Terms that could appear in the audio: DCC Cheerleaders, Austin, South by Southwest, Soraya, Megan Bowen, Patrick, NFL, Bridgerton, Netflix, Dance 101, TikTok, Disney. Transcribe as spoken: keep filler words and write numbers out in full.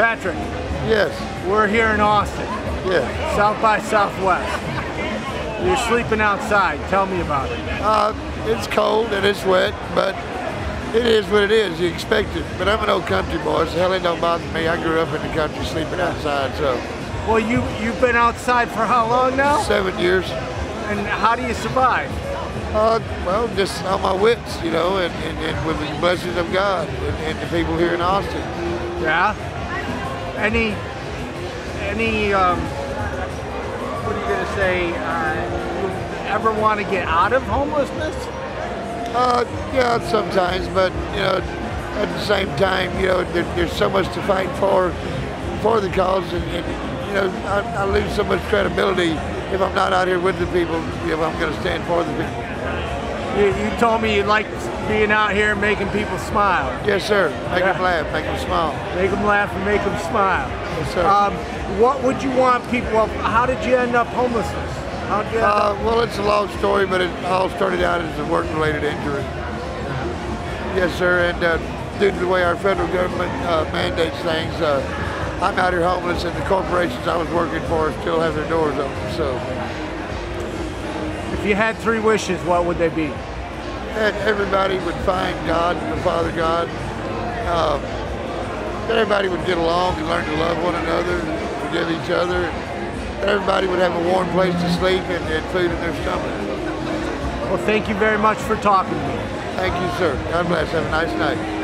Patrick. Yes. We're here in Austin. Yes. South by Southwest. You're sleeping outside. Tell me about it. Uh, it's cold and it's wet, but it is what it is. You expect it. But I'm an old country boy, so hell, it don't bother me. I grew up in the country sleeping outside, so. Well, you, you've been outside for how long now? Seven years. And how do you survive? Uh, well, just on my wits, you know, and, and, and with the blessings of God and, and the people here in Austin. Yeah? Any, any, um, what are you going to say, uh, you ever want to get out of homelessness? Uh, yeah, sometimes, but, you know, at the same time, you know, there, there's so much to fight for, for the cause, and, and you know, I, I lose so much credibility if I'm not out here with the people, if I'm going to stand for the people. You, you told me you like being out here and making people smile. Yes, sir. Make yeah. them laugh, make them smile. Make them laugh and make them smile. Yes, sir. Um, what would you want people, how did you end up homelessness? Uh, well, it's a long story, but it all started out as a work-related injury. Yes, sir, and uh, due to the way our federal government uh, mandates things, uh, I'm out here homeless, and the corporations I was working for still have their doors open, so. If you had three wishes, what would they be? That everybody would find God, the Father God. Uh, that everybody would get along and learn to love one another, and forgive each other. Everybody would have a warm place to sleep and, and food in their stomach. Well, thank you very much for talking to me. Thank you, sir. God bless. Have a nice night.